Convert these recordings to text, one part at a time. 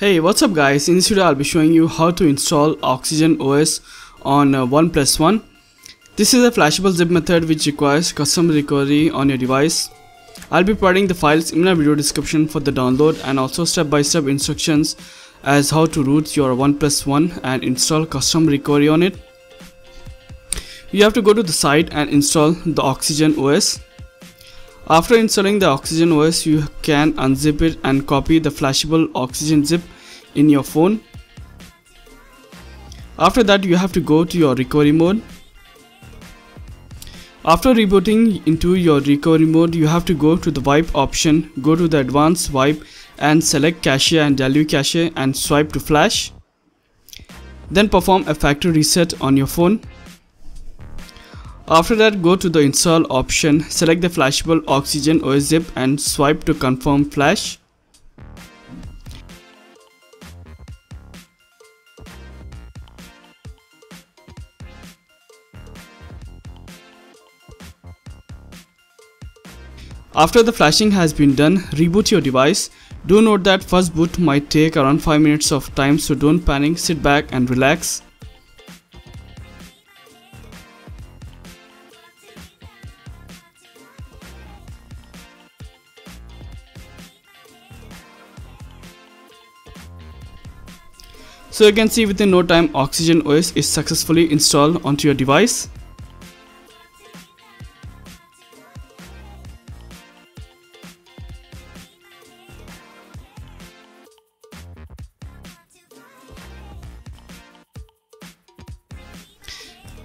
Hey, what's up guys? In this video I'll be showing you how to install Oxygen OS on OnePlus One. This is a flashable zip method which requires custom recovery on your device. I'll be providing the files in my video description for the download and also step-by-step instructions as how to root your OnePlus One and install custom recovery on it. You have to go to the site and install the Oxygen OS. After installing the Oxygen OS, you can unzip it and copy the flashable Oxygen zip in your phone. After that, you have to go to your recovery mode. After rebooting into your recovery mode, you have to go to the wipe option, go to the advanced wipe and select cache and dilute cache and swipe to flash. Then perform a factory reset on your phone. After that, go to the install option, select the flashable Oxygen OS zip and swipe to confirm flash. After the flashing has been done, reboot your device. Do note that first boot might take around 5 minutes of time, so don't panic, sit back and relax. So you can see within no time Oxygen OS is successfully installed onto your device.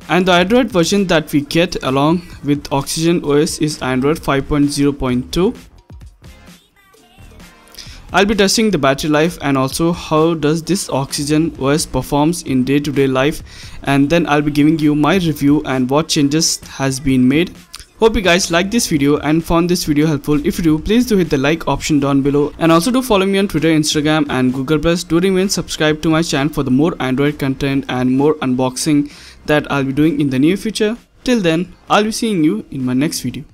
And the Android version that we get along with Oxygen OS is Android 5.0.2. I'll be testing the battery life and also how does this Oxygen OS performs in day-to-day life, and then I'll be giving you my review and what changes has been made. Hope you guys like this video and found this video helpful. If you do, please do hit the like option down below, and also do follow me on Twitter, Instagram and Google+. Do remain subscribed to my channel for the more Android content and more unboxing that I'll be doing in the near future. Till then, I'll be seeing you in my next video.